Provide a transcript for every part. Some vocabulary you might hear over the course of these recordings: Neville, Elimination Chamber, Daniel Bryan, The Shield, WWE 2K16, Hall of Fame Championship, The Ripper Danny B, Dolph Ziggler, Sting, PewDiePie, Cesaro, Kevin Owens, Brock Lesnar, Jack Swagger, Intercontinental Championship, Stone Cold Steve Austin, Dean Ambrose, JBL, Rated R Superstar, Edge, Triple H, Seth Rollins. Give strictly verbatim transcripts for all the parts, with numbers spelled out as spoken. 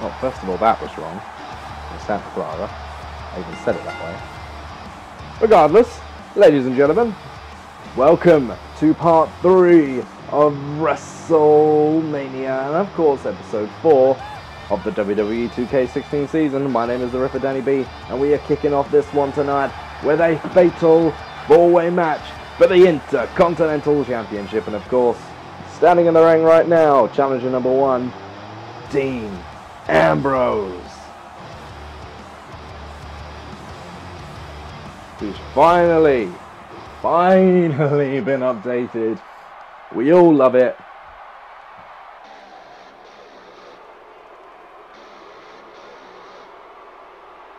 Well, first of all, that was wrong. Santa Clara. I even said it that way. Regardless, ladies and gentlemen, welcome to part three of WrestleMania, and of course episode four of the W W E two K sixteen season. My name is The Ripper Danny B, and we are kicking off this one tonight with a fatal four-way match for the Intercontinental Championship. And of course, standing in the ring right now, challenger number one, Dean Ambrose, who's finally, finally been updated. We all love it.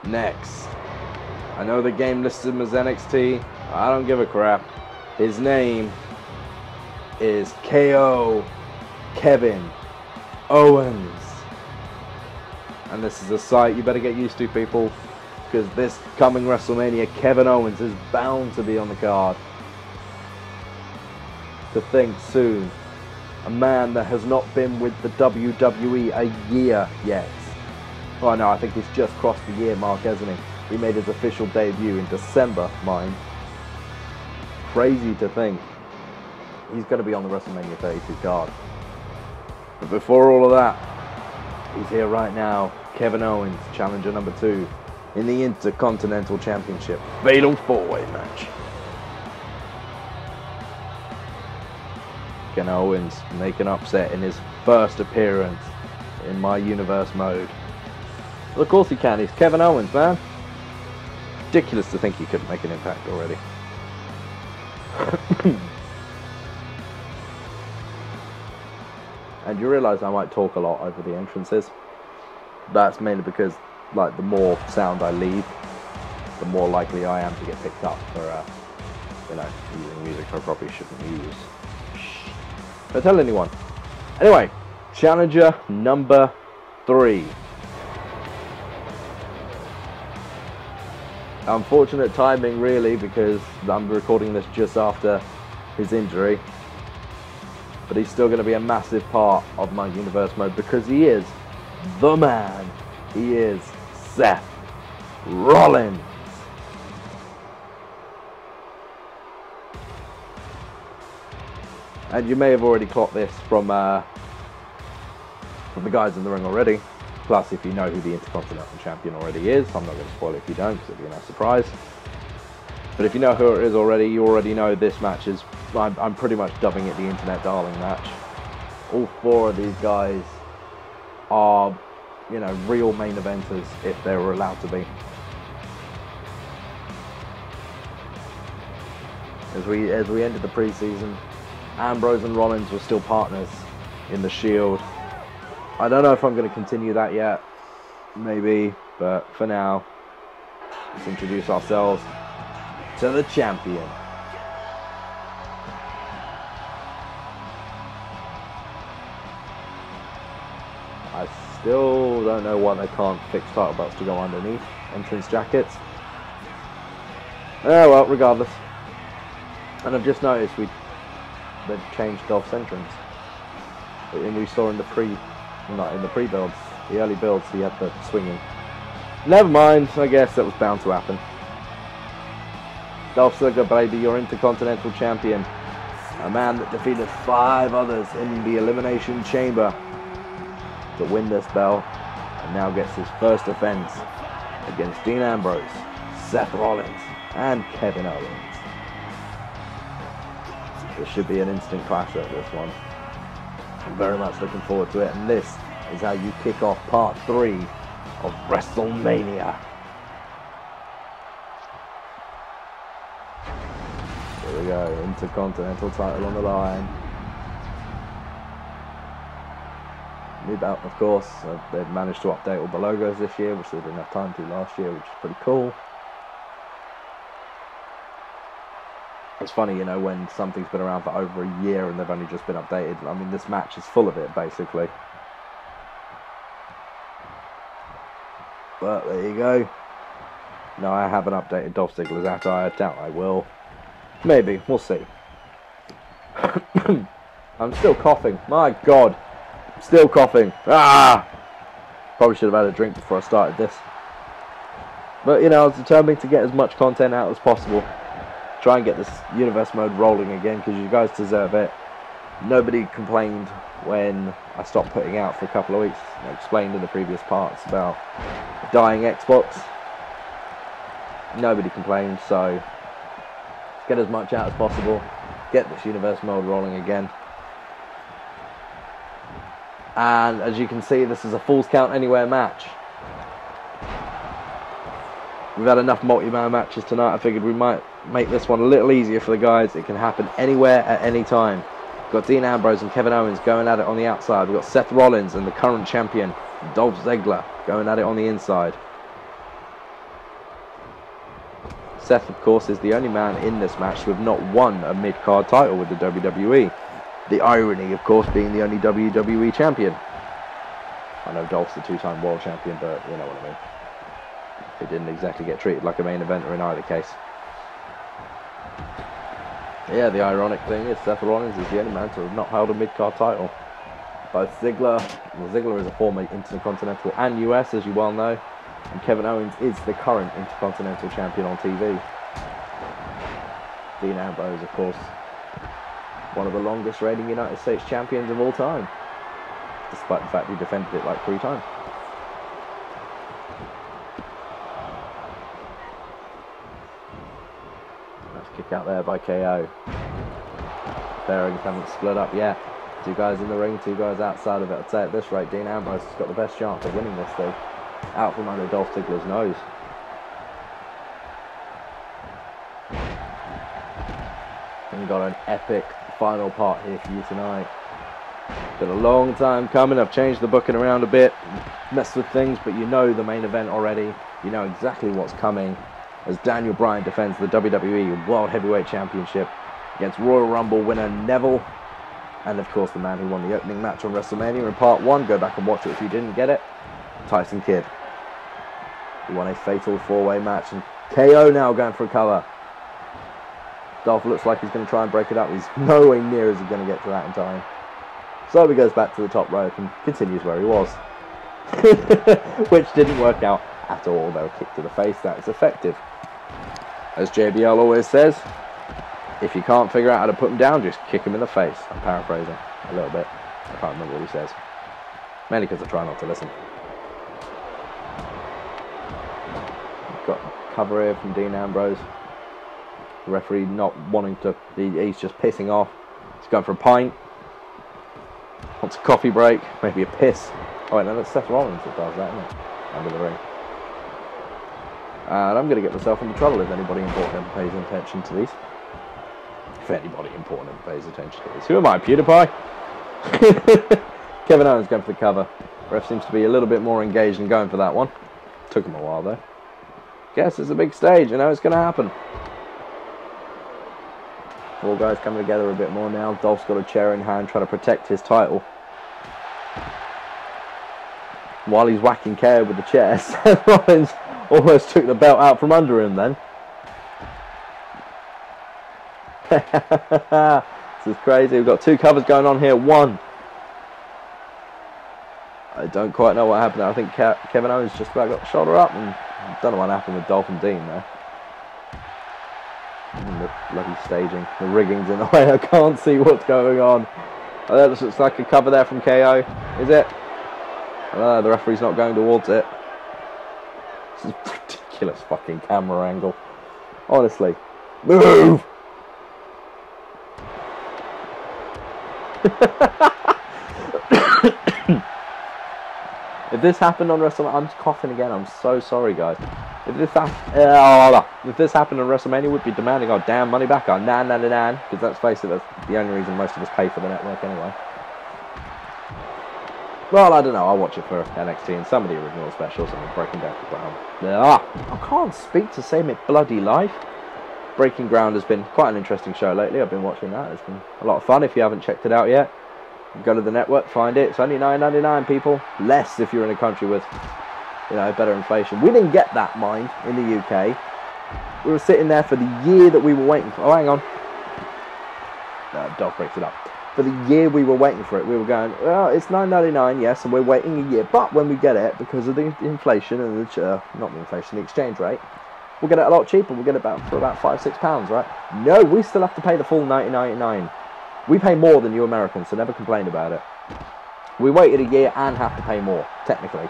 Next. I know the game listed him as N X T. I don't give a crap. His name is K O Kevin Owens. And this is a sight you better get used to, people, because this coming WrestleMania, Kevin Owens is bound to be on the card. To think soon, a man that has not been with the W W E a year yet. Oh no, I think he's just crossed the year mark, hasn't he? He made his official debut in December, mind. Crazy to think. He's going to be on the WrestleMania thirty-two card. But before all of that, he's here right now. Kevin Owens, challenger number two, in the Intercontinental Championship fatal four-way match. Kevin Owens make an upset in his first appearance in my universe mode. Well, of course he can. He's Kevin Owens, man. Ridiculous to think he couldn't make an impact already. And you realise I might talk a lot over the entrances. That's mainly because, like, the more sound I leave, the more likely I am to get picked up for, uh, you know, using music I probably shouldn't use. Don't tell anyone. Anyway, challenger number three. Unfortunate timing, really, because I'm recording this just after his injury. But he's still going to be a massive part of my universe mode because he is the man. He is Seth Rollins. And you may have already clocked this from, uh, from the guys in the ring already. Plus, if you know who the Intercontinental Champion already is, I'm not going to spoil it if you don't, because it'll be a nice surprise. But if you know who it is already, you already know this match is... I'm, I'm pretty much dubbing it the Internet Darling match. All four of these guys are, you know, real main eventers, if they were allowed to be. As we, as we ended the preseason, Ambrose and Rollins were still partners in The Shield. I don't know if I'm going to continue that yet, maybe, but for now, let's introduce ourselves to the champion. I still don't know why they can't fix title belts to go underneath entrance jackets. Oh well, regardless. And I've just noticed we they've changed Dolph's entrance, and we saw in the pre. Not in the pre-builds, the early builds, he had the swinging. Never mind, I guess that was bound to happen. Dolph Ziggler, baby, your Intercontinental Champion. A man that defeated five others in the Elimination Chamber to win this belt, and now gets his first offense against Dean Ambrose, Seth Rollins, and Kevin Owens. This should be an instant classic, this one. I'm very much looking forward to it, and this is how you kick off part three of WrestleMania. Here we go, Intercontinental title on the line. New belt, of course. Uh, they've managed to update all the logos this year, which they didn't have time to last year, which is pretty cool. It's funny, you know, when something's been around for over a year and they've only just been updated. I mean, this match is full of it, basically. But there you go. No, I haven't updated Dolph Ziggler's attire. I doubt I will. Maybe. We'll see. I'm still coughing. My God. Still coughing. Ah! Probably should have had a drink before I started this. But, you know, I was determined to get as much content out as possible. Try and get this universe mode rolling again, because you guys deserve it. Nobody complained when I stopped putting out for a couple of weeks. I explained in the previous parts about dying Xbox. Nobody complained, so let's get as much out as possible. Get this universe mode rolling again. And as you can see, this is a Falls Count Anywhere match. We've had enough multi-man matches tonight. I figured we might make this one a little easier for the guys. It can happen anywhere at any time. We've got Dean Ambrose and Kevin Owens going at it on the outside. We've got Seth Rollins and the current champion, Dolph Ziggler, going at it on the inside. Seth, of course, is the only man in this match to have not won a mid-card title with the W W E. The irony, of course, being the only W W E champion. I know Dolph's the two-time world champion, but you know what I mean. He didn't exactly get treated like a main eventer in either case. Yeah, the ironic thing is Seth Rollins is the only man to have not held a mid-card title. Both Ziggler, well, Ziggler is a former Intercontinental and U S, as you well know, and Kevin Owens is the current Intercontinental champion on T V. Dean Ambrose, of course, one of the longest reigning United States champions of all time, despite the fact he defended it like three times. Nice kick out there by K O. Pairings haven't split up yet. Two guys in the ring, two guys outside of it. I'd say at this rate, Dean Ambrose has got the best chance of winning this thing. Out from under Dolph Ziggler's nose. And we've got an epic final part here for you tonight. Been a long time coming. I've changed the booking around a bit, messed with things, but you know the main event already. You know exactly what's coming as Daniel Bryan defends the W W E World Heavyweight Championship against Royal Rumble winner Neville, and of course the man who won the opening match on WrestleMania in part one. Go back and watch it if you didn't get it. Tyson Kidd. He won a fatal four-way match, and K O now going for a cover. Dolph looks like he's going to try and break it up. He's nowhere near as he's going to get to that in time. So he goes back to the top rope and continues where he was. Which didn't work out at all, though. A kick to the face, that is effective. As J B L always says, if you can't figure out how to put him down, just kick him in the face. I'm paraphrasing a little bit. I can't remember what he says. Mainly because I try not to listen. Got cover here from Dean Ambrose. The referee not wanting to, he, he's just pissing off. He's going for a pint. Wants a coffee break, maybe a piss. Oh wait, no, that's Seth Rollins that does that, isn't it? Under the ring. And I'm going to get myself into trouble if anybody important pays attention to these. If anybody important pays attention to these. Who am I, PewDiePie? Kevin Owens going for the cover. Ref seems to be a little bit more engaged in going for that one. Took him a while though. Guess it's a big stage, you know it's going to happen. All guys coming together a bit more now. Dolph's got a chair in hand trying to protect his title. While he's whacking K O with the chair, Seth Rollins almost took the belt out from under him then. This is crazy. We've got two covers going on here. One. I don't quite know what happened there. I think Ke Kevin Owens just about got the shoulder up, and I don't know what happened with Dolph and Dean there. And the bloody staging, the rigging's in the way, I can't see what's going on. Oh, that just looks like a cover there from K O, is it? Oh, the referee's not going towards it. This is a ridiculous fucking camera angle. Honestly. Move! If this happened on WrestleMania, I'm coughing again, I'm so sorry guys. If this, uh, if this happened on WrestleMania, we'd be demanding our damn money back, our nan nan nan, because let's face it, that's the only reason most of us pay for the network anyway. Well, I don't know, I'll watch it for N X T and some of the original specials and the Breaking Ground. Ah, I can't speak to save my bloody life. Breaking Ground has been quite an interesting show lately, I've been watching that, it's been a lot of fun if you haven't checked it out yet. Go to the network, find it, it's only nine ninety-nine people, less if you're in a country with, you know, better inflation. We didn't get that, mind, in the U K. We were sitting there for the year that we were waiting for. Oh, hang on. uh, Dolph breaks it up. For the year we were waiting for it, we were going, well, it's nine ninety-nine, yes, and we're waiting a year. But when we get it, because of the inflation and the uh, not the inflation, the exchange rate, we'll get it a lot cheaper. We'll get it about for about five, six pounds, right? No, we still have to pay the full nineteen ninety-nine. We pay more than you Americans, so never complain about it. We waited a year and have to pay more, technically.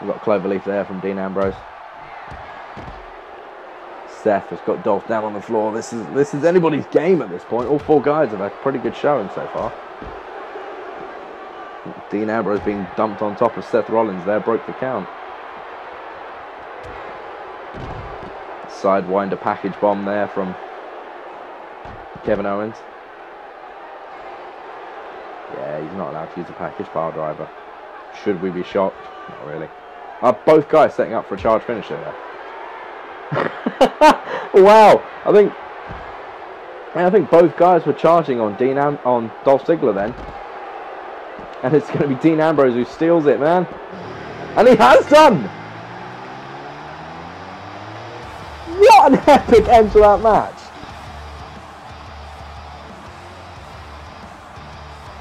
We've got Cloverleaf there from Dean Ambrose. Seth has got Dolph down on the floor. This is this is anybody's game at this point. All four guys have had a pretty good showing so far. Dean Ambrose being dumped on top of Seth Rollins there, broke the count. Sidewinder package bomb there from Kevin Owens. Yeah, he's not allowed to use a package power driver. Should we be shocked? Not really. Are both guys setting up for a charge finisher there? Wow, I think I think both guys were charging on Dean Am on Dolph Ziggler then, and it's going to be Dean Ambrose who steals it, man, and he has done. What an epic end to that match!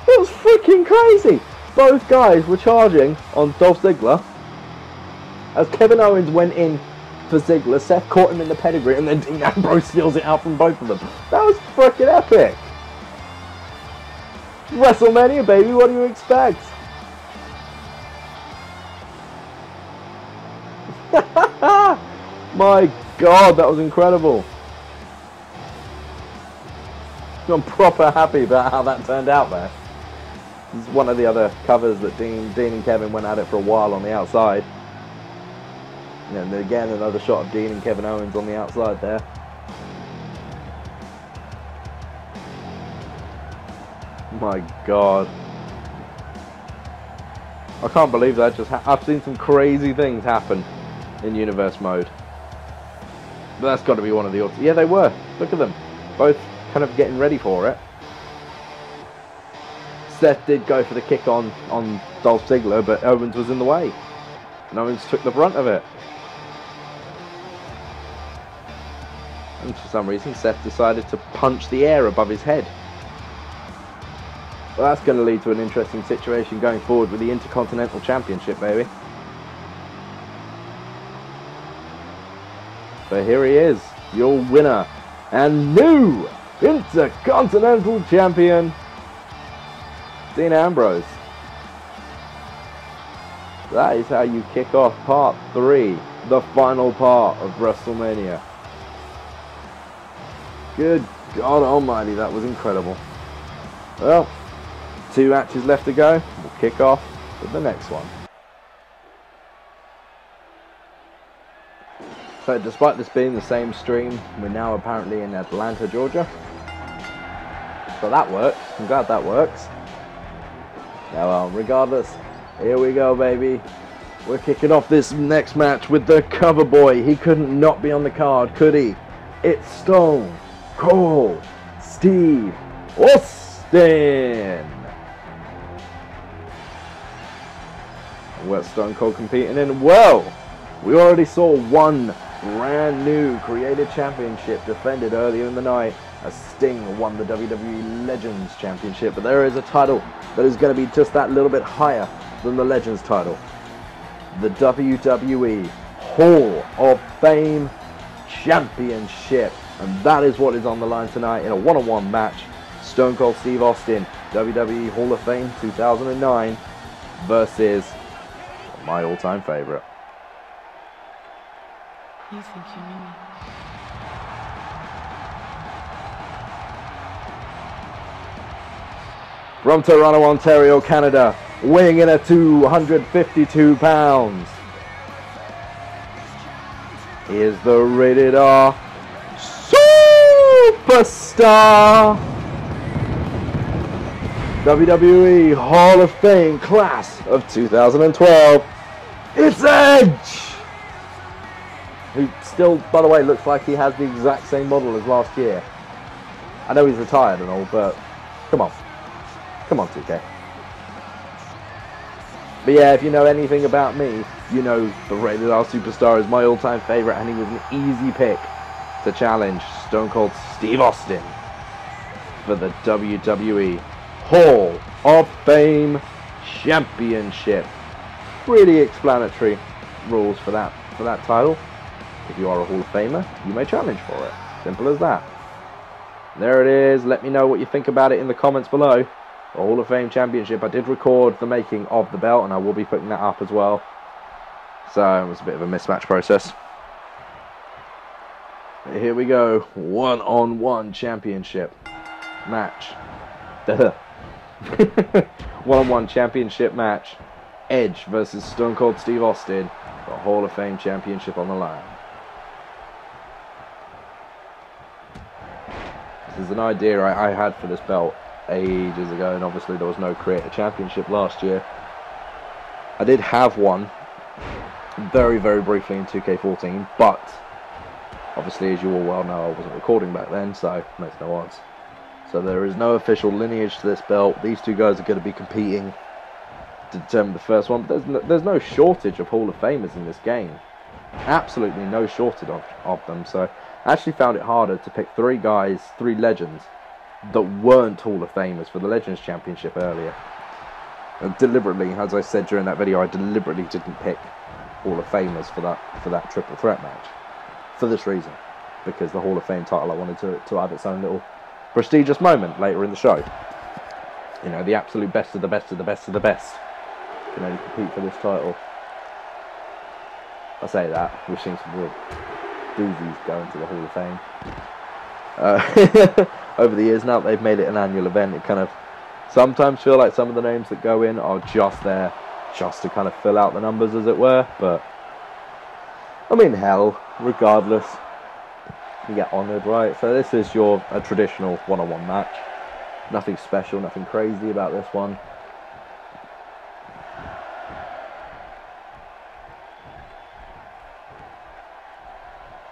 It was freaking crazy. Both guys were charging on Dolph Ziggler as Kevin Owens went in for Ziggler, Seth caught him in the pedigree, and then Dean Ambrose steals it out from both of them. That was freaking epic. WrestleMania, baby, what do you expect? My God, that was incredible. I'm proper happy about how that turned out there. This is one of the other covers that Dean, Dean and Kevin went at it for a while on the outside. And then again, another shot of Dean and Kevin Owens on the outside there. My God. I can't believe that just ha I've seen some crazy things happen in universe mode. But that's got to be one of the odds. Yeah, they were. Look at them. Both kind of getting ready for it. Seth did go for the kick on, on Dolph Ziggler, but Owens was in the way. And Owens took the brunt of it. And for some reason, Seth decided to punch the air above his head. Well, that's going to lead to an interesting situation going forward with the Intercontinental Championship, baby. But here he is, your winner and new Intercontinental Champion, Dean Ambrose. That is how you kick off part three, the final part of WrestleMania. Good God almighty, that was incredible. Well, two matches left to go. We'll kick off with the next one. So despite this being the same stream, we're now apparently in Atlanta, Georgia. So that works. I'm glad that works. Now, well, regardless, here we go, baby. We're kicking off this next match with the cover boy. He couldn't not be on the card, could he? It's Stone Cold Steve Austin. What's Stone Cold competing in? Well, we already saw one brand new created championship defended earlier in the night as Sting won the W W E Legends Championship. But there is a title that is going to be just that little bit higher than the Legends title. The W W E Hall of Fame Championship. And that is what is on the line tonight in a one-on-one match. Stone Cold Steve Austin, W W E Hall of Fame two thousand nine versus my all-time favorite. You think you knew me? From Toronto, Ontario, Canada, weighing in at two hundred fifty-two pounds. Here's the Rated R Superstar W W E Hall of Fame class of two thousand twelve. It's Edge! Who still, by the way, looks like he has the exact same model as last year. I know he's retired and all, but come on. Come on, two K. But yeah, if you know anything about me, you know the Rated R Superstar is my all-time favourite, and he was an easy pick to challenge Stone Cold Steve Austin for the W W E Hall of Fame Championship. Pretty explanatory rules for that for that title. If you are a Hall of Famer, you may challenge for it. Simple as that. There it is. Let me know what you think about it in the comments below. The Hall of Fame Championship. I did record the making of the belt, and I will be putting that up as well. So it was a bit of a mismatch process. But here we go. One-on-one championship match. One-on-one championship match. Edge versus Stone Cold Steve Austin. The Hall of Fame Championship on the line. This is an idea I, I had for this belt ages ago, and obviously there was no Creator Championship last year. I did have one very, very briefly in two K fourteen, but obviously, as you all well know, I wasn't recording back then, so it makes no odds. So there is no official lineage to this belt. These two guys are going to be competing to determine the first one. But there's no, there's no shortage of Hall of Famers in this game. Absolutely no shortage of, of them. So I actually found it harder to pick three guys, three legends, that weren't Hall of Famers for the Legends Championship earlier. And deliberately, as I said during that video, I deliberately didn't pick Hall of Famers for that for that triple threat match. For this reason. Because the Hall of Fame title, I wanted to, to have its own little prestigious moment later in the show. You know, the absolute best of the best of the best of the best can only compete for this title. I say that, wishing some real doozies go into the Hall of Fame. Uh, over the years now, they've made it an annual event. It kind of sometimes feel like some of the names that go in are just there, just to kind of fill out the numbers, as it were. But I mean, hell, regardless, you get honoured, right? So this is your a traditional one-on-one match. Nothing special, nothing crazy about this one.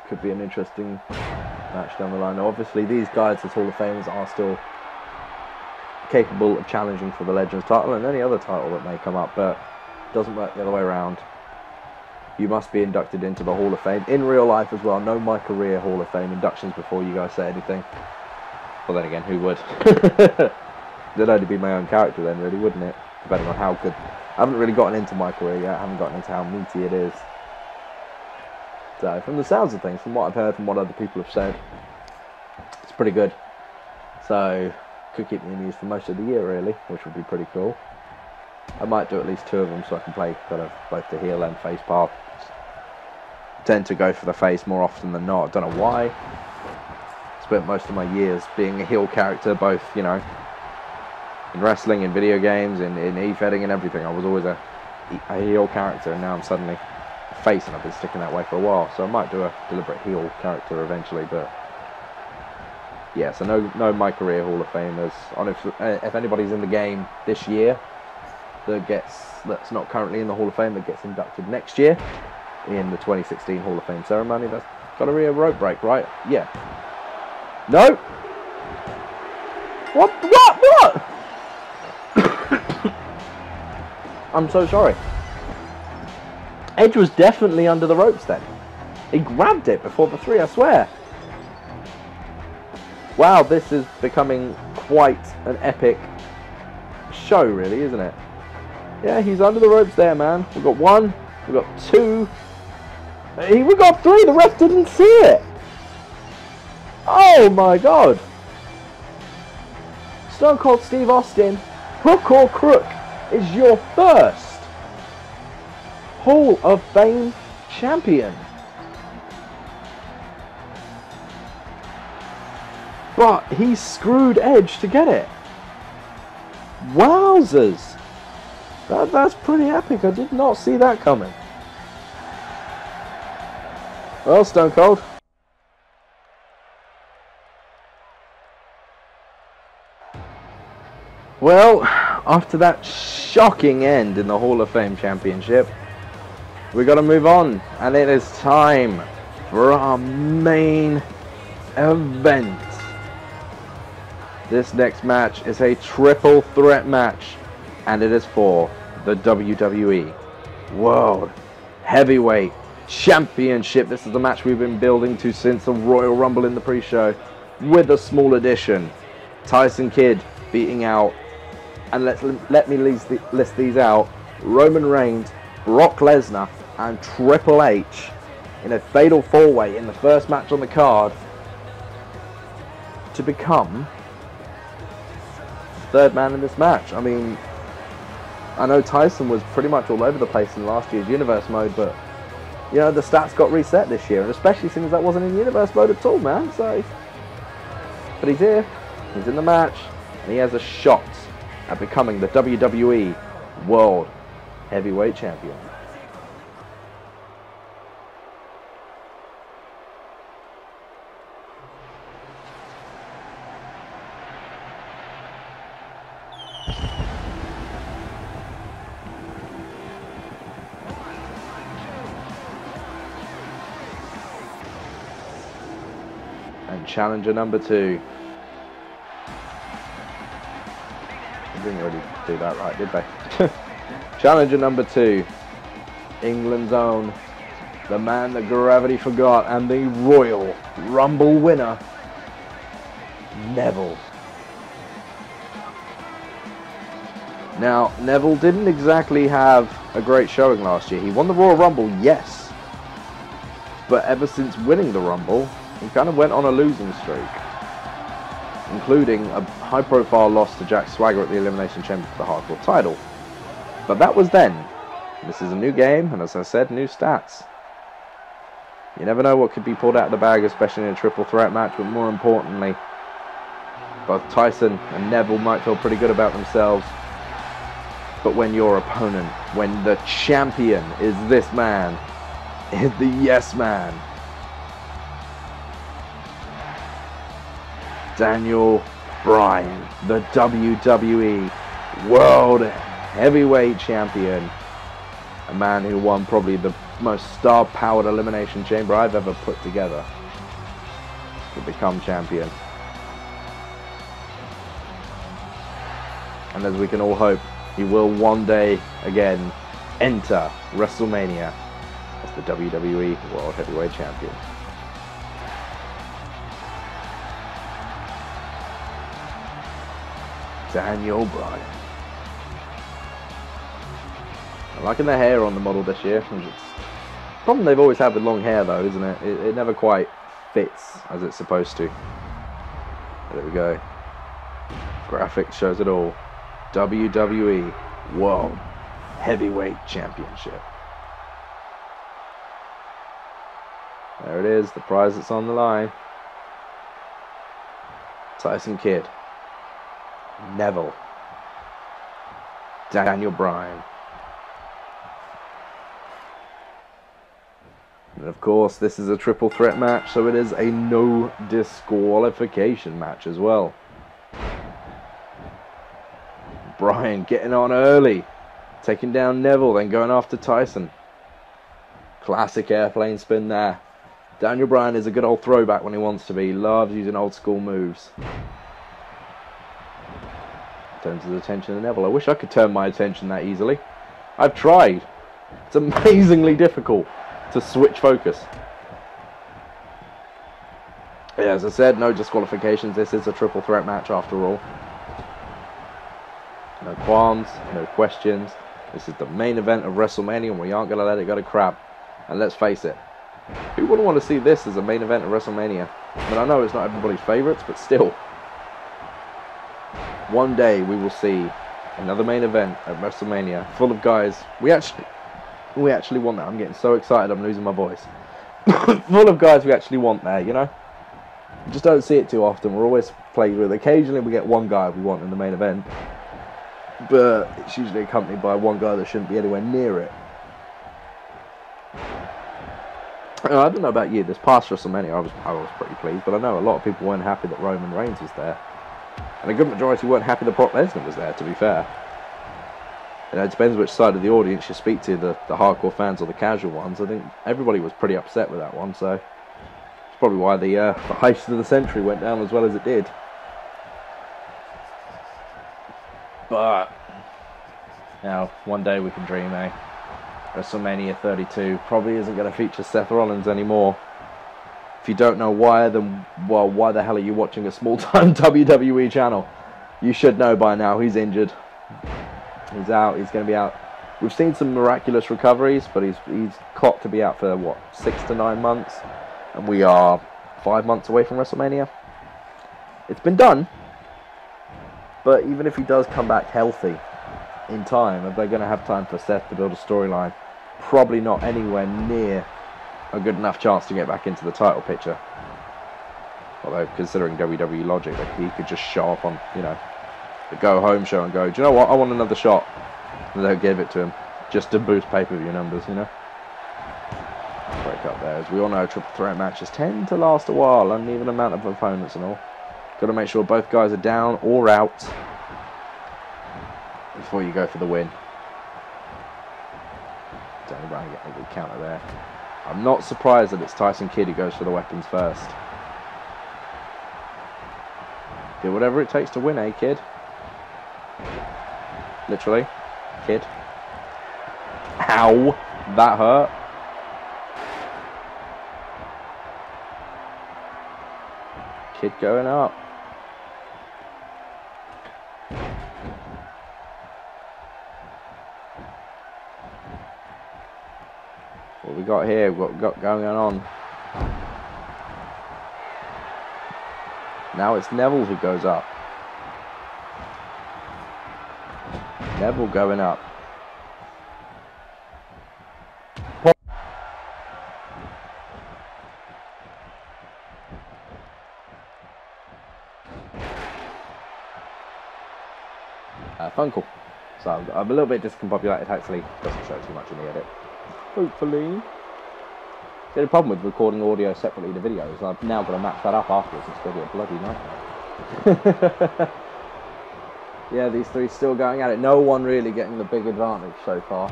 Could be an interesting match down the line. Now, obviously, these guys as Hall of Famers are still capable of challenging for the Legends title and any other title that may come up, but it doesn't work the other way around. You must be inducted into the Hall of Fame in real life as well. No My Career Hall of Fame inductions before you guys say anything. Well, then again, who would? That'd only be my own character then, really, wouldn't it? Depending on how good. I haven't really gotten into My Career yet. I haven't gotten into how meaty it is. So, from the sounds of things, from what I've heard, from what other people have said, it's pretty good. So, could keep me amused for most of the year, really, which would be pretty cool. I might do at least two of them so I can play kind of both the heel and face part. Tend to go for the face more often than not. I don't know why. Spent most of my years being a heel character, both, you know, in wrestling, in video games, in, in e-fetting and everything. I was always a, a heel character, and now I'm suddenly a face, and I've been sticking that way for a while. So I might do a deliberate heel character eventually, but yeah, so no, no My Career Hall of Famers. If, if anybody's in the game this year that gets that's not currently in the Hall of Fame that gets inducted next year in the twenty sixteen Hall of Fame ceremony, that's got to be a rope break, right? Yeah. No. What? What? What? I'm so sorry. Edge was definitely under the ropes then. He grabbed it before the three, I swear. Wow, this is becoming quite an epic show, really, isn't it? Yeah, he's under the ropes there, man. We've got one, we've got two, we've got three. The ref didn't see it. Oh my god. Stone Cold Steve Austin, hook or crook, is your first Hall of Fame champion. But he screwed Edge to get it. Wowzers. That, that's pretty epic. I did not see that coming. Well, Stone Cold. Well, after that shocking end in the Hall of Fame Championship, we got to move on. And it is time for our main event. This next match is a triple threat match, and it is for the W W E World Heavyweight Championship. This is the match we've been building to since the Royal Rumble in the pre-show, with a small addition. Tyson Kidd beating out, and let's, let me list, the, list these out, Roman Reigns, Brock Lesnar and Triple H in a fatal four-way in the first match on the card to become third man in this match. I mean, I know Tyson was pretty much all over the place in last year's Universe mode, but you know, the stats got reset this year, and especially since that wasn't in Universe mode at all, man. So, but he's here, he's in the match, and he has a shot at becoming the W W E World Heavyweight Champion. Challenger number two. They didn't really do that right, did they? Challenger number two. England's own. The man that gravity forgot. And the Royal Rumble winner. Neville. Now, Neville didn't exactly have a great showing last year. He won the Royal Rumble, yes. But ever since winning the Rumble, he kind of went on a losing streak, including a high-profile loss to Jack Swagger at the Elimination Chamber for the Hardcore title. But that was then. This is a new game, and as I said, new stats. You never know what could be pulled out of the bag, especially in a triple threat match, but more importantly, both Tyson and Neville might feel pretty good about themselves. But when your opponent, when the champion is this man, is the yes man, Daniel Bryan, the W W E World Heavyweight Champion, a man who won probably the most star-powered Elimination Chamber I've ever put together to become champion. And as we can all hope, he will one day again enter WrestleMania as the W W E World Heavyweight Champion. Daniel Bryan. I'm liking the hair on the model this year. The problem they've always had with long hair, though, isn't it? it? It never quite fits as it's supposed to. There we go. Graphic shows it all. W W E World Heavyweight Championship. There it is, the prize that's on the line. Tyson Kidd. Neville, Daniel Bryan, and of course this is a triple threat match, so it is a no disqualification match as well. Bryan getting on early, taking down Neville, then going after Tyson. Classic airplane spin there. Daniel Bryan is a good old throwback when he wants to be. He loves using old school moves. Turns his attention to Neville. I wish I could turn my attention that easily. I've tried. It's amazingly difficult to switch focus. Yeah, as I said, no disqualifications. This is a triple threat match after all. No qualms, no questions. This is the main event of WrestleMania, and we aren't going to let it go to crap. And let's face it, who wouldn't want to see this as a main event of WrestleMania? I mean, I know it's not everybody's favourites, but still. One day we will see another main event at WrestleMania full of guys. We actually, we actually want that. I'm getting so excited, I'm losing my voice. Full of guys we actually want there, you know. We just don't see it too often. We're always plagued with. Occasionally we get one guy we want in the main event, but it's usually accompanied by one guy that shouldn't be anywhere near it. I don't know about you. This past WrestleMania, I was, I was pretty pleased, but I know a lot of people weren't happy that Roman Reigns was there. And a good majority weren't happy that Brock Lesnar was there, to be fair. You know, it depends which side of the audience you speak to, the, the hardcore fans or the casual ones. I think everybody was pretty upset with that one, so it's probably why the, uh, the heist of the century went down as well as it did. But, now, one day we can dream, eh? WrestleMania thirty-two probably isn't going to feature Seth Rollins anymore. If you don't know why, then, well, why the hell are you watching a small-time W W E channel? You should know by now. He's injured. He's out. He's going to be out. We've seen some miraculous recoveries, but he's, he's clocked to be out for, what, six to nine months? And we are five months away from WrestleMania. It's been done. But even if he does come back healthy in time, are they going to have time for Seth to build a storyline? Probably not anywhere near a good enough chance to get back into the title picture. Although, considering W W E logic, like he could just show up on, you know, the go-home show and go, do you know what, I want another shot. And they'll give it to him, just to boost pay-per-view numbers, you know. Break up there. As we all know, triple threat matches tend to last a while, uneven amount of opponents and all. Got to make sure both guys are down or out before you go for the win. Daniel Bryan getting a good counter there. I'm not surprised that it's Tyson Kidd who goes for the weapons first. Do whatever it takes to win, eh, Kid? Literally. Kid. Ow! That hurt. Kid going up. We got here, what we got going on. Now it's Neville who goes up. Neville going up. Uh, Funkle. So I'm, I'm a little bit discombobulated, hopefully. Doesn't show too much in the edit. Hopefully. See, the problem with recording audio separately to videos, I've now got to match that up afterwards. It's going to be a bloody nightmare. Yeah, these three still going at it. No one really getting the big advantage so far.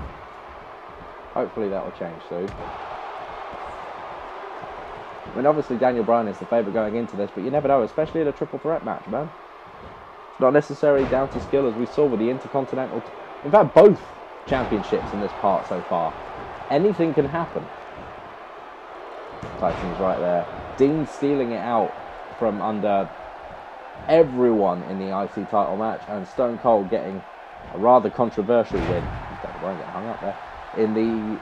Hopefully that will change soon. I mean, obviously Daniel Bryan is the favourite going into this, but you never know, especially in a triple threat match, man. It's not necessarily down to skill, as we saw with the Intercontinental... In fact, both championships in this part so far. Anything can happen. Tyson's right there. Dean stealing it out from under everyone in the I C title match, and Stone Cold getting a rather controversial win. Don't worry, get hung up there. In the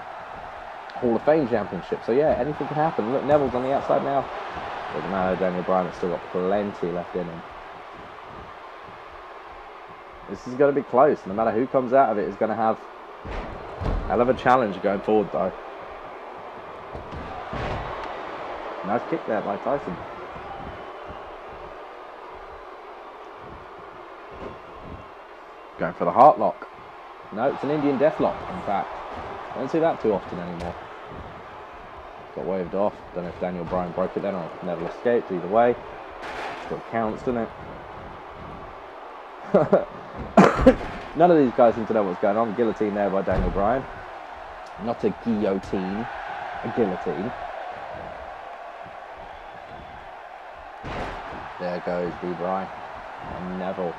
Hall of Fame Championship. So yeah, anything can happen. Look, Neville's on the outside now. Doesn't matter, Daniel Bryan has still got plenty left in him. This is going to be close. No matter who comes out of it is going to have hell of a challenge going forward, though. Nice kick there by Tyson. Going for the heart lock. No, it's an Indian death lock, in fact. Don't see that too often anymore. Got waved off. Don't know if Daniel Bryan broke it then or Neville escaped. Either way, still counts, doesn't it? None of these guys seem to know what's going on. Guillotine there by Daniel Bryan. Not a guillotine, a guillotine. There goes B. Bryan and Neville.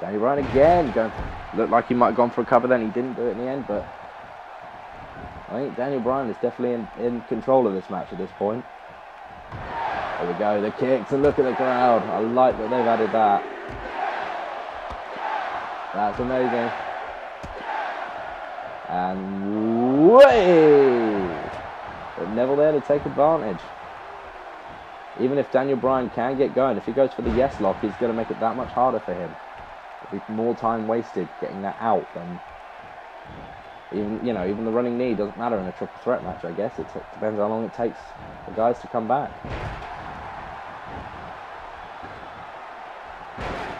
Daniel Bryan again. Going, looked like he might have gone for a cover then. He didn't do it in the end, but I think Daniel Bryan is definitely in, in control of this match at this point. There we go, the kicks, and look at the crowd. I like that they've added that. That's amazing. And way! But Neville there to take advantage. Even if Daniel Bryan can get going, if he goes for the yes lock, he's going to make it that much harder for him. There'll be more time wasted getting that out than even, you know, even the running knee doesn't matter in a triple threat match, I guess. It depends how long it takes the guys to come back.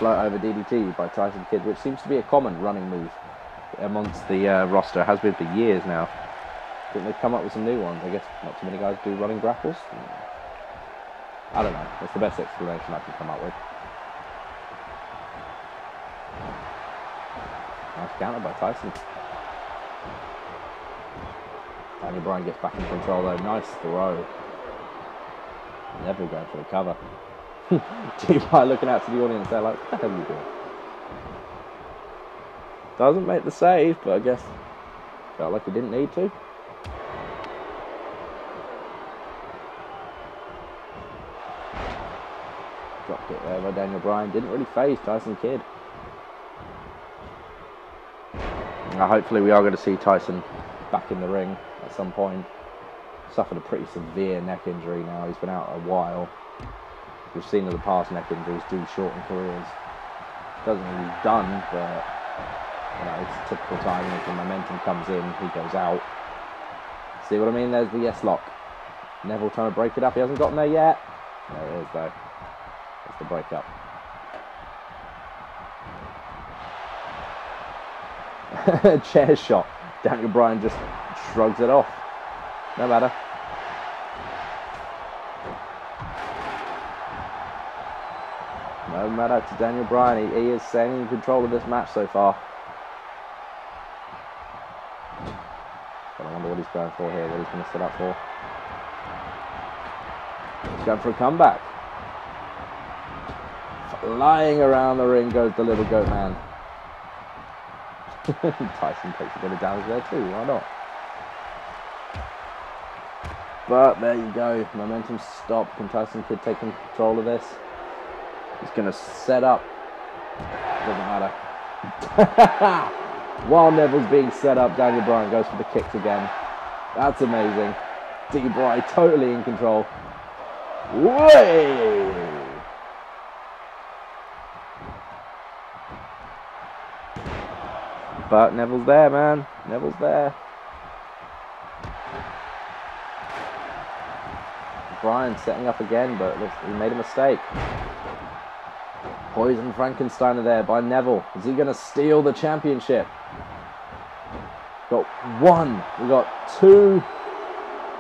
Float over D D T by Tyson Kidd, which seems to be a common running move amongst the uh, roster. It has been for years now. I think they've come up with some new ones. I guess not too many guys do running grapples. I don't know. That's the best explanation I can come up with. Nice counter by Tyson. Daniel Bryan gets back in control though. Nice throw. Neville going for the cover. T-Pie looking out to the audience there like, what the hell are you doing? Doesn't make the save, but I guess felt like he didn't need to. Dropped it there by Daniel Bryan. Didn't really phase Tyson Kidd. Now hopefully we are going to see Tyson back in the ring at some point. Suffered a pretty severe neck injury now. He's been out a while. We've seen in the past neck injuries do shorten careers. Doesn't mean he's done, but you know, it's typical timing. If the momentum comes in, he goes out. See what I mean? There's the yes lock. Neville trying to break it up. He hasn't gotten there yet. There it is, though. That's the break up. Chair shot. Daniel Bryan just shrugs it off. No matter. No matter to Daniel Bryan. He, he is staying in control of this match so far. I wonder what he's going for here, what he's going to set up for. He's going for a comeback. Flying around the ring goes the little goat man. Tyson takes a bit of damage there too, why not? But there you go, momentum stopped. Can Tyson Kidd take control of this? He's going to set up. Doesn't matter. While Neville's being set up, Daniel Bryan goes for the kicks again. That's amazing. D. Bry totally in control. Way! But Neville's there, man. Neville's there. Bryan setting up again, but he made a mistake. Poison Frankenstein are there by Neville. Is he going to steal the championship? Got one. We got two.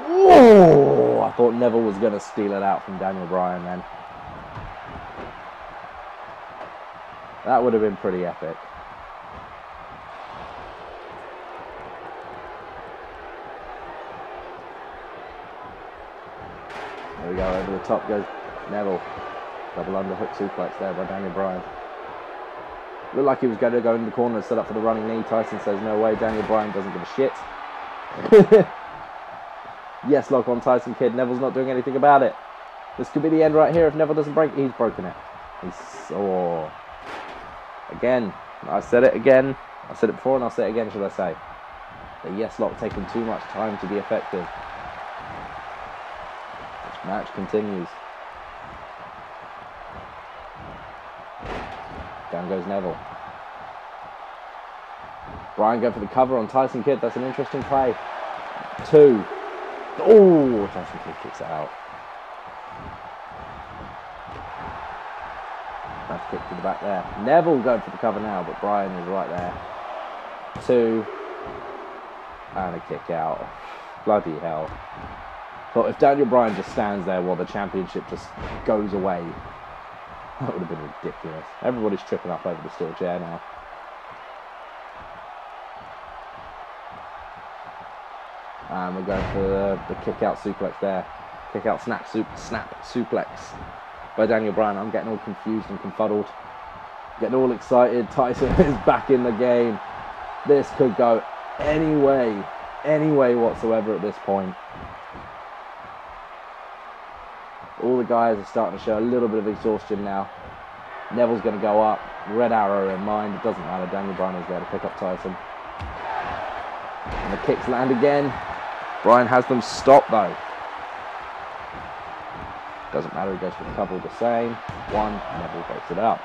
Whoa! I thought Neville was going to steal it out from Daniel Bryan then. That would have been pretty epic. There we go, over the top goes Neville. Double underhook suplex there by Daniel Bryan. Looked like he was going to go in the corner and set up for the running knee. Tyson says no way. Daniel Bryan doesn't give a shit. Yes, lock on Tyson Kidd. Neville's not doing anything about it. This could be the end right here if Neville doesn't break it. He's broken it. He's oh. Again, I said it again. I said it before and I'll say it again, should I say. The yes lock taking too much time to be effective. Match continues. Down goes Neville. Bryan going for the cover on Tyson Kidd. That's an interesting play. Two. Oh, Tyson Kidd kicks it out. Nice kick to the back there. Neville going for the cover now, but Bryan is right there. Two. And a kick out. Bloody hell. But if Daniel Bryan just stands there while the championship just goes away, that would have been ridiculous. Everybody's tripping up over the steel chair now. And we're going for the, the kick-out suplex there. Kick-out snap, sup, snap suplex by Daniel Bryan. I'm getting all confused and confuddled. Getting all excited. Tyson is back in the game. This could go any way, any way whatsoever at this point. All the guys are starting to show a little bit of exhaustion now. Neville's going to go up. Red arrow in mind. It doesn't matter. Daniel Bryan is there to pick up Tyson. And the kicks land again. Bryan has them stopped, though. Doesn't matter. He goes for the cover the same. One. Neville breaks it up.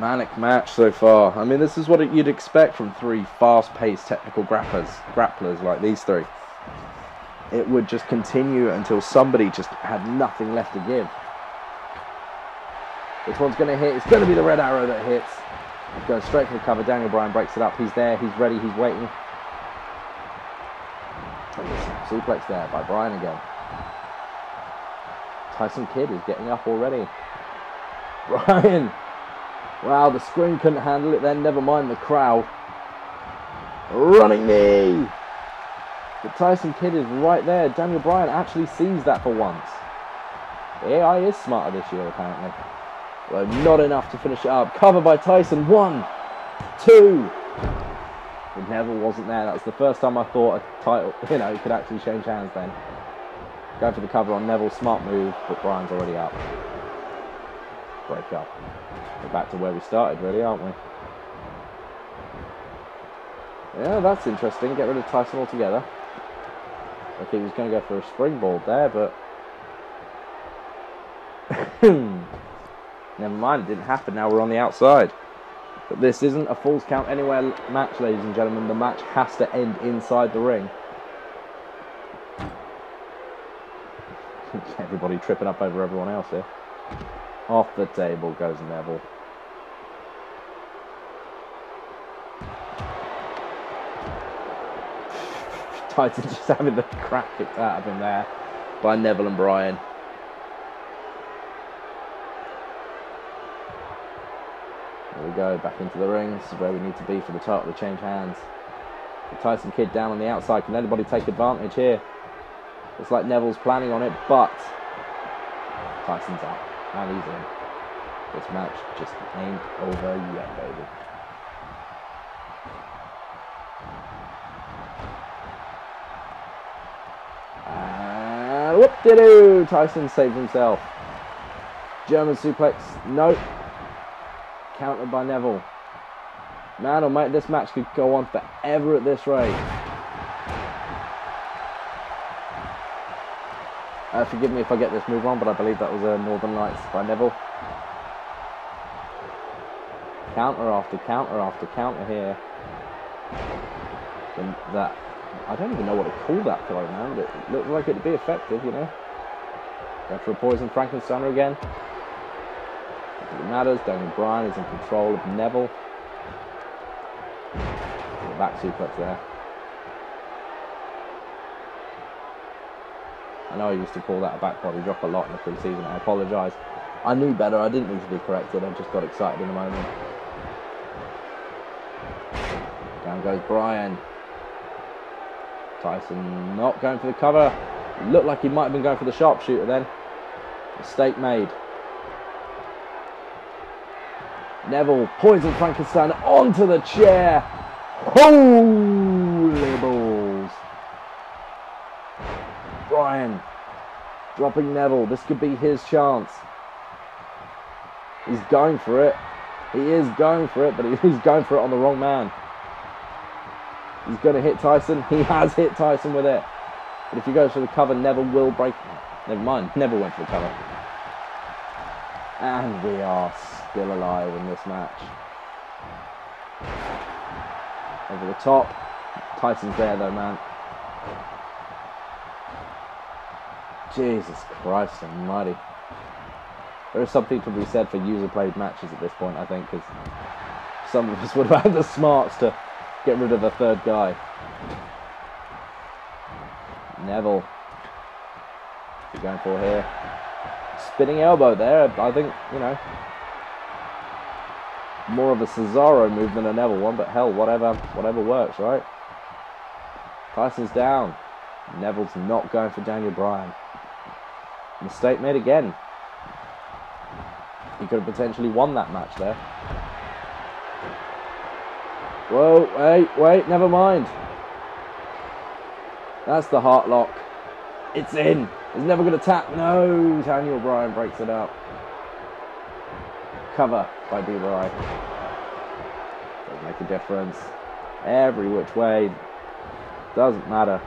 Manic match so far. I mean, this is what you'd expect from three fast-paced technical grapplers, grapplers like these three. It would just continue until somebody just had nothing left to give. Which one's going to hit? It's going to be the red arrow that hits. He's going straight for the cover. Daniel Bryan breaks it up. He's there. He's ready. He's waiting. Suplex there by Bryan again. Tyson Kidd is getting up already. Bryan. Wow, the screen couldn't handle it then. Never mind the crowd. Running knee. But Tyson Kidd is right there. Daniel Bryan actually sees that for once. The A I is smarter this year, apparently. Well, not enough to finish it up. Cover by Tyson. One, two. But Neville wasn't there. That's the first time I thought a title, you know, could actually change hands then. Go for the cover on Neville. Smart move, but Bryan's already up. Break up. We're back to where we started, really, aren't we? Yeah, that's interesting. Get rid of Tyson altogether. I think he was going to go for a springboard there, but... Never mind, it didn't happen. Now we're on the outside. But this isn't a Falls Count Anywhere match, ladies and gentlemen. The match has to end inside the ring. Everybody tripping up over everyone else here. Off the table goes Neville. Tyson just having the crap kicked out of him there by Neville and Bryan. There we go, back into the ring. This is where we need to be for the title to change hands. The Tyson Kidd down on the outside. Can anybody take advantage here? It's like Neville's planning on it, but Tyson's out. Not easily. This match just ain't over yet, baby. And whoop-de-doo! Tyson saved himself. German suplex. Nope. Countered by Neville. Man, or mate, this match could go on forever at this rate. Uh, forgive me if I get this move on, but I believe that was a uh, Northern Lights by Neville. Counter after counter after counter here. And that, I don't even know what to call that for right now, but it looked like it'd be effective, you know. Go for a poison Frankensteiner again. It matters. Daniel Bryan is in control of Neville. Back suplex there. I know I used to call that a back body drop a lot in the pre-season. I apologise. I knew better. I didn't need to be corrected. I just got excited in a moment. Down goes Bryan. Tyson not going for the cover. Looked like he might have been going for the sharpshooter then. Mistake made. Neville, poison Frankenstein onto the chair. Holy balls. Bryan dropping Neville. This could be his chance. He's going for it. He is going for it, but he's going for it on the wrong man. He's going to hit Tyson. He has hit Tyson with it. But if he goes for the cover, Neville will break. Never mind. Neville went for the cover. And we are still alive in this match. Over the top. Tyson's there though, man. Jesus Christ almighty. There is something to be said for user-played matches at this point, I think, because some of us would have had the smarts to get rid of the third guy. Neville. What's he going for here? Spinning elbow there. I think, you know, more of a Cesaro move than a Neville one, but hell, whatever, whatever works, right? Tyson's down. Neville's not going for Daniel Bryan. Mistake made again. He could have potentially won that match there. Whoa, wait, wait, never mind. That's the heart lock. It's in. He's never going to tap. No, Daniel Bryan breaks it up. Cover by B-Rye. Doesn't make a difference. Every which way. Doesn't matter.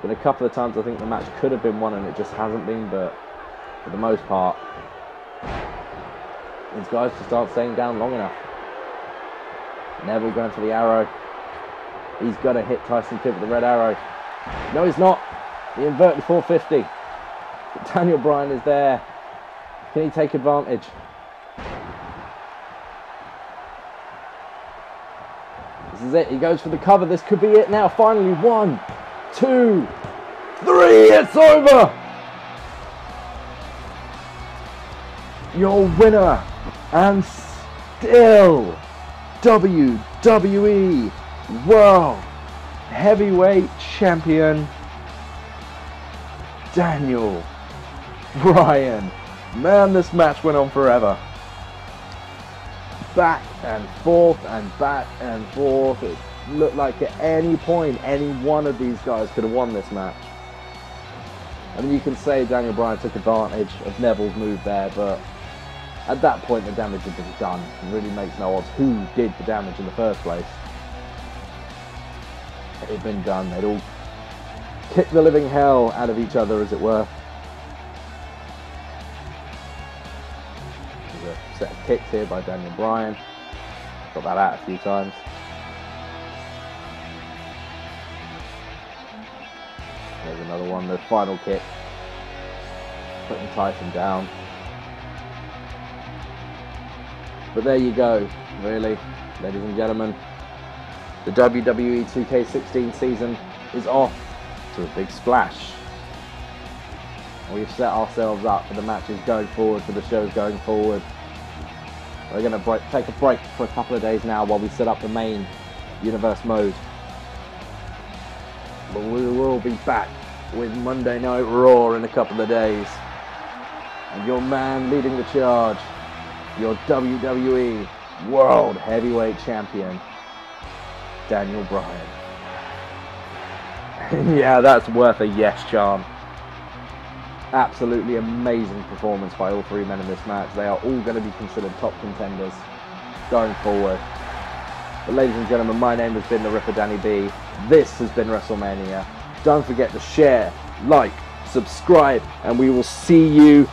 But a couple of times I think the match could have been won and it just hasn't been, but for the most part, these guys just aren't staying down long enough. Neville going for the arrow. He's got to hit Tyson Kidd with the red arrow. No, he's not. He inverted four fifty. But Daniel Bryan is there. Can he take advantage? This is it. He goes for the cover. This could be it now. Finally, one, two, three. It's over. Your winner and still W W E World Heavyweight Champion, Daniel Bryan. Man, this match went on forever. Back and forth and back and forth. It looked like at any point, any one of these guys could have won this match. I mean, you can say Daniel Bryan took advantage of Neville's move there, but at that point the damage had been done. It really makes no odds who did the damage in the first place. It had been done. They'd all kicked the living hell out of each other, as it were. There's a set of kicks here by Daniel Bryan. Got that out a few times. There's another one, the final kick, putting Tyson down. But there you go, really, ladies and gentlemen. The W W E two K sixteen season is off to a big splash. We've set ourselves up for the matches going forward, for the shows going forward. We're going to take a break for a couple of days now while we set up the main universe mode. But we will be back with Monday Night Raw in a couple of days. And your man leading the charge, your W W E World Heavyweight Champion, Daniel Bryan. Yeah, that's worth a yes charm. Absolutely amazing performance by all three men in this match. They are all going to be considered top contenders going forward. But ladies and gentlemen, my name has been The Ripper Danny B. This has been WrestleMania. Don't forget to share, like, subscribe, and we will see you